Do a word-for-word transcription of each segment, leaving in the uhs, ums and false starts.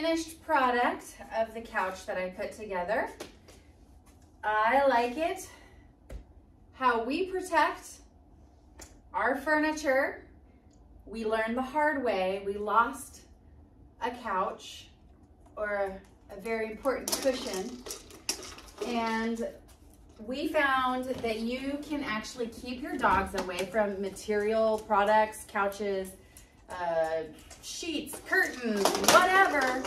finished product of the couch that I put together. I like it. How we protect our furniture. We learned the hard way. We lost a couch or a very important cushion. And we found that you can actually keep your dogs away from material products, couches, uh, sheets, curtains, whatever,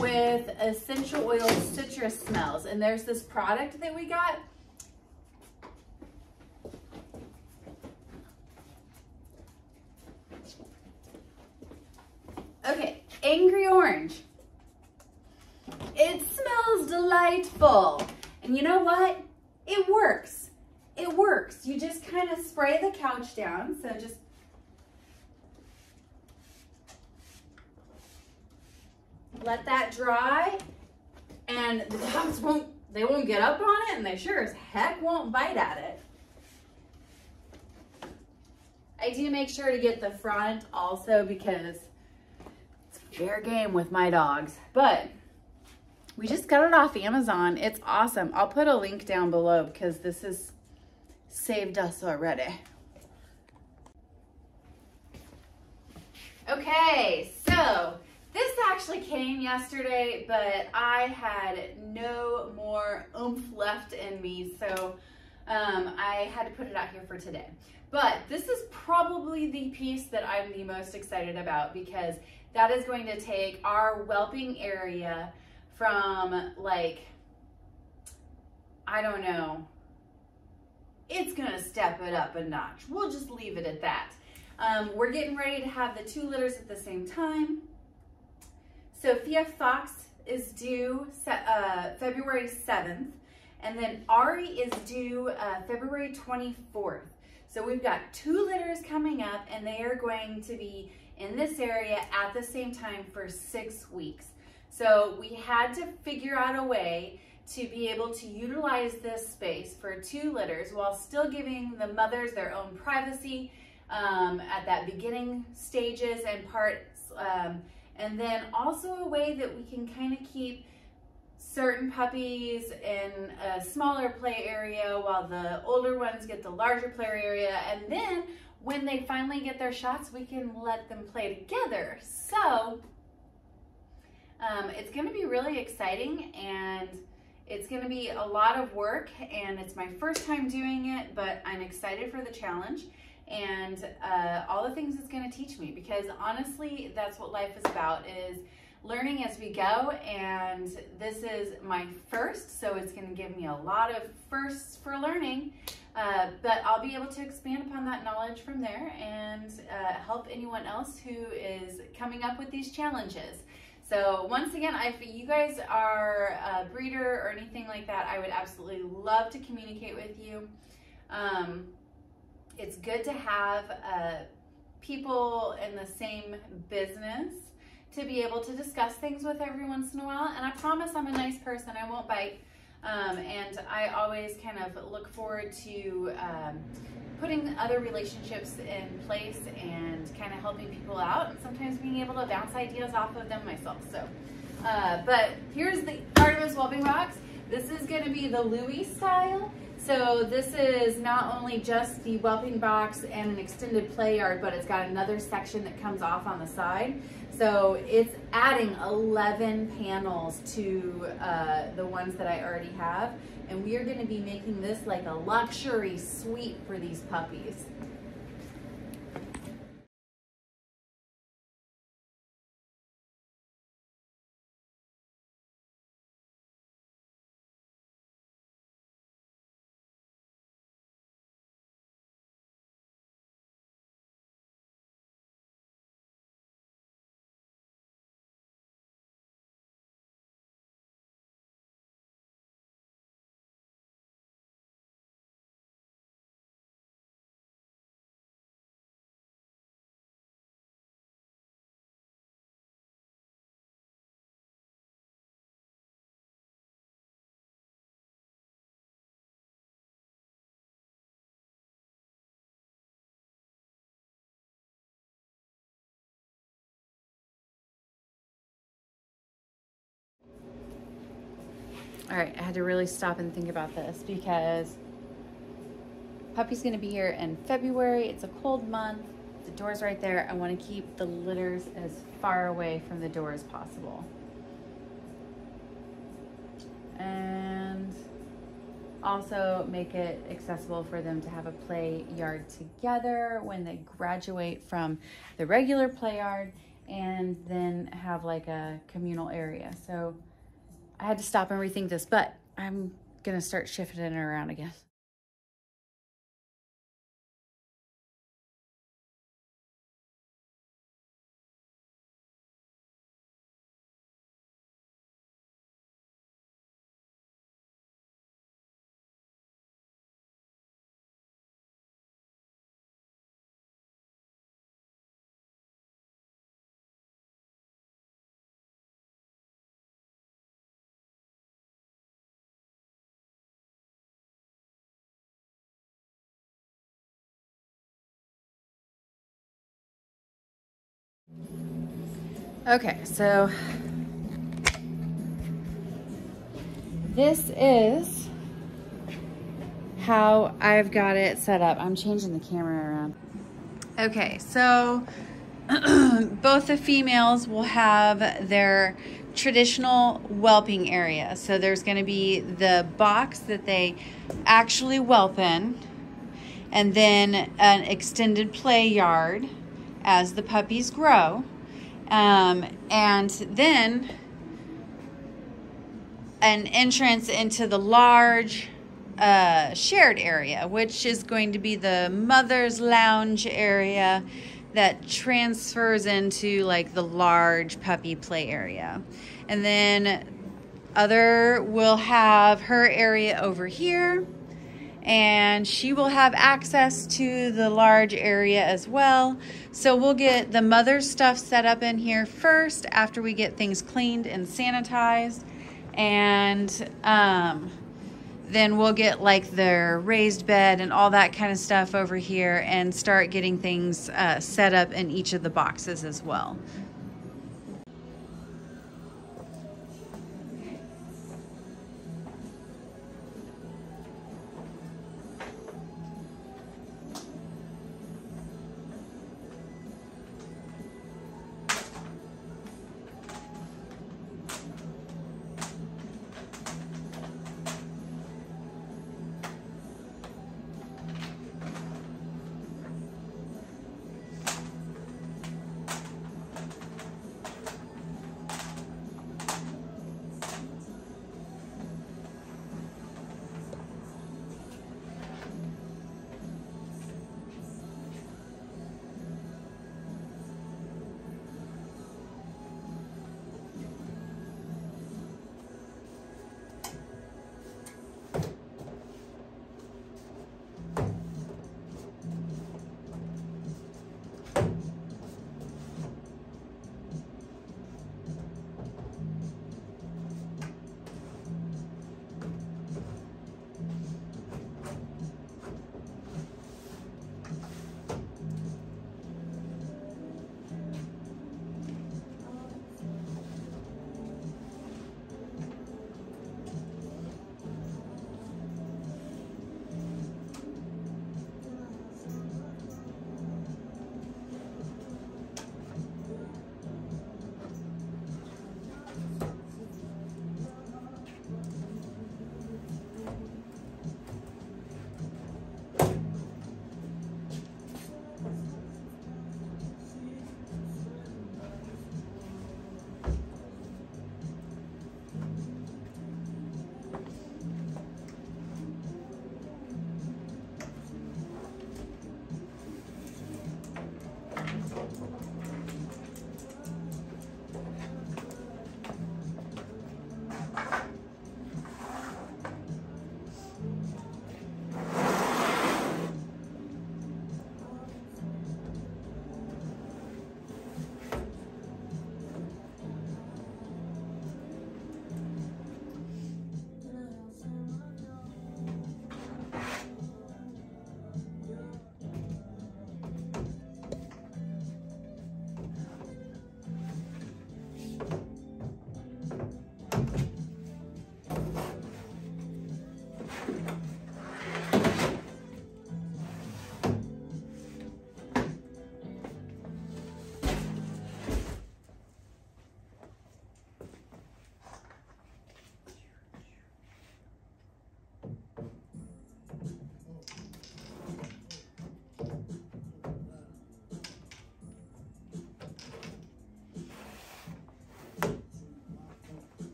with essential oils, citrus smells. And there's this product that we got. Okay, Angry Orange. It smells delightful. And you know what? It works. It works. You just kind of spray the couch down. So just. Let that dry. And the dogs won't, they won't get up on it, and they sure as heck won't bite at it. I do make sure to get the front also because it's fair game with my dogs. But we just got it off Amazon. It's awesome. I'll put a link down below because this has saved us already. Okay, so this actually came yesterday, but I had no more oomph left in me, so um, I had to put it out here for today. But this is probably the piece that I'm the most excited about because that is going to take our whelping area from, like, I don't know, it's gonna step it up a notch. We'll just leave it at that. Um, we're getting ready to have the two litters at the same time. Sophia Fox is due uh, February seventh, and then Ari is due uh, February twenty-fourth. So we've got two litters coming up, and they are going to be in this area at the same time for six weeks. So we had to figure out a way to be able to utilize this space for two litters while still giving the mothers their own privacy um, at that beginning stages and parts, um, and then also a way that we can kind of keep certain puppies in a smaller play area while the older ones get the larger play area, and then when they finally get their shots, we can let them play together. So Um, it's going to be really exciting, and it's going to be a lot of work, and it's my first time doing it, but I'm excited for the challenge and uh, all the things it's going to teach me, because honestly, that's what life is about, is learning as we go, and this is my first, so it's going to give me a lot of firsts for learning, uh, but I'll be able to expand upon that knowledge from there and uh, help anyone else who is coming up with these challenges. So once again, if you guys are a breeder or anything like that, I would absolutely love to communicate with you. Um, it's good to have uh, people in the same business to be able to discuss things with every once in a while. And I promise I'm a nice person. I won't bite. Um, and I always kind of look forward to um, putting other relationships in place and kind of helping people out, and sometimes being able to bounce ideas off of them myself. So, uh, but here's the Artemis Whelping Box. This is going to be the Louis style. So this is not only just the whelping box and an extended play yard, but it's got another section that comes off on the side. So it's adding eleven panels to uh, the ones that I already have. And we are gonna be making this like a luxury suite for these puppies. All right, I had to really stop and think about this because puppy's gonna be here in February. It's a cold month. The door's right there. I wanna keep the litters as far away from the door as possible. And also make it accessible for them to have a play yard together when they graduate from the regular play yard, and then have like a communal area. So I had to stop and rethink this, but I'm gonna start shifting it around again. Okay, so this is how I've got it set up. I'm changing the camera around. Okay, so both the females will have their traditional whelping area. So there's going to be the box that they actually whelp in, and then an extended play yard as the puppies grow. Um, and then an entrance into the large uh, shared area, which is going to be the mother's lounge area that transfers into like the large puppy play area. And then other will have her area over here, and she will have access to the large area as well. So we'll get the mother's stuff set up in here first after we get things cleaned and sanitized. And um, then we'll get like their raised bed and all that kind of stuff over here and start getting things uh, set up in each of the boxes as well.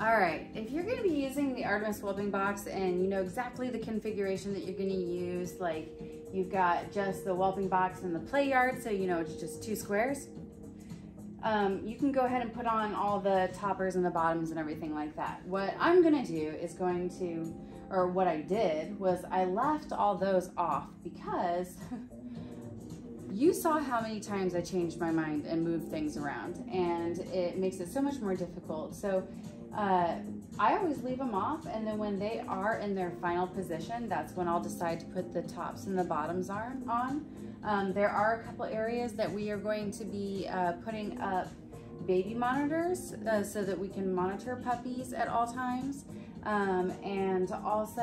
All right, if you're gonna be using the Artemis Whelping Box and you know exactly the configuration that you're gonna use, like you've got just the Whelping Box and the play yard, so you know it's just two squares, um, you can go ahead and put on all the toppers and the bottoms and everything like that. What I'm gonna do is going to, or what I did was I left all those off because you saw how many times I changed my mind and moved things around, and it makes it so much more difficult. So. Uh, I always leave them off, and then when they are in their final position, that's when I'll decide to put the tops and the bottoms are on. Um, there are a couple areas that we are going to be uh, putting up baby monitors uh, so that we can monitor puppies at all times, um, and also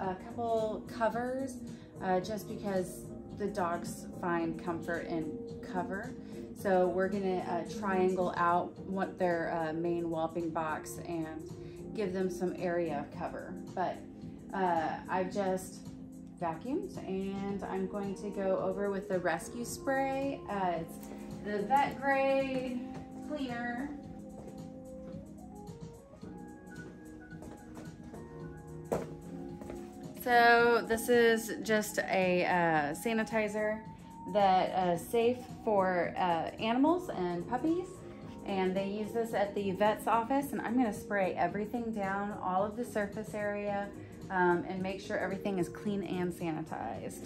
a couple covers uh, just because the dogs find comfort in cover. So we're gonna uh, triangle out what their uh, main whelping box and give them some area of cover. But uh, I've just vacuumed, and I'm going to go over with the Rescue spray. Uh, it's the vet grade cleaner. So this is just a uh, sanitizer that uh, is safe for uh, animals and puppies, and they use this at the vet's office. And I'm gonna spray everything down, all of the surface area, um, and make sure everything is clean and sanitized.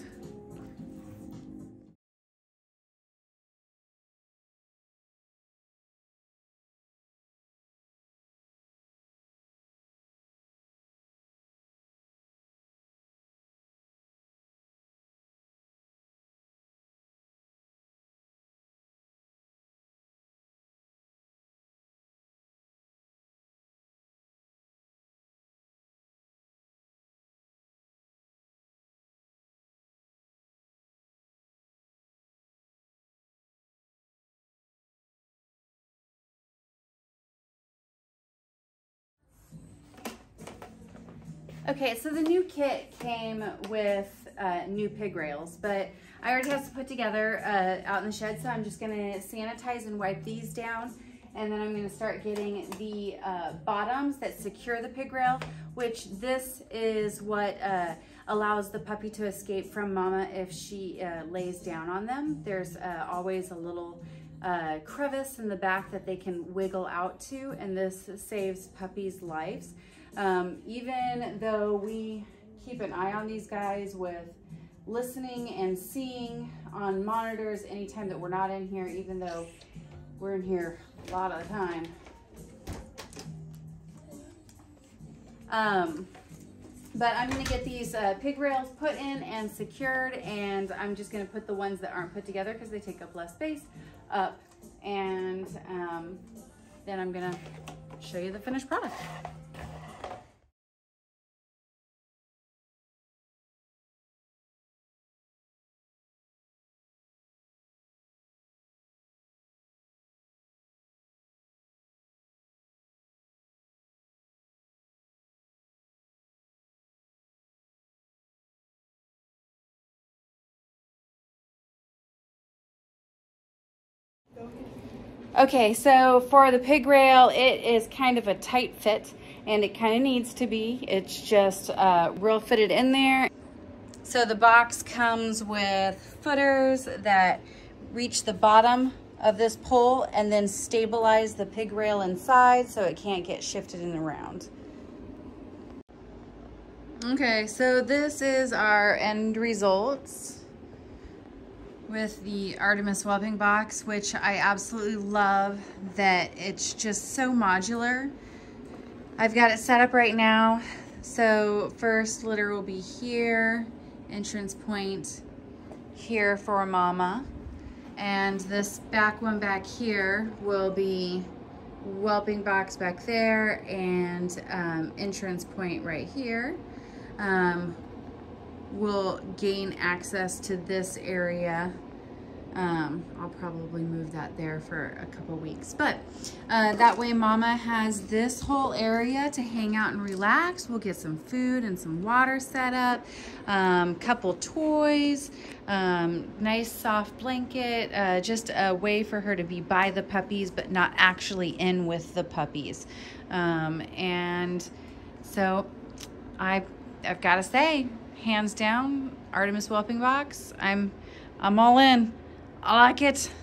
Okay, so the new kit came with uh, new pig rails, but I already have to put together uh, out in the shed, so I'm just gonna sanitize and wipe these down, and then I'm gonna start getting the uh, bottoms that secure the pig rail, which this is what uh, allows the puppy to escape from mama if she uh, lays down on them. There's uh, always a little uh, crevice in the back that they can wiggle out to, and this saves puppies' lives. Um, even though we keep an eye on these guys with listening and seeing on monitors anytime that we're not in here, even though we're in here a lot of the time. Um, but I'm gonna get these uh, pig rails put in and secured, and I'm just gonna put the ones that aren't put together because they take up less space up, and um, then I'm gonna show you the finished product. Okay, so for the pig rail, it is kind of a tight fit, and it kind of needs to be. It's just uh, real fitted in there. So the box comes with footers that reach the bottom of this pole and then stabilize the pig rail inside so it can't get shifted in around. Okay, so this is our end results with the Artemis Whelping Box, which I absolutely love that it's just so modular. I've got it set up right now. So first litter will be here, entrance point here for mama. And this back one back here will be Whelping Box back there, and um, entrance point right here. Um, will gain access to this area Um, I'll probably move that there for a couple weeks, but uh, that way Mama has this whole area to hang out and relax. We'll get some food and some water set up, um, couple toys, um, nice soft blanket, uh, just a way for her to be by the puppies but not actually in with the puppies. Um, and so I, I've got to say, hands down, Artemis Whelping Box, I'm I'm all in. I like it.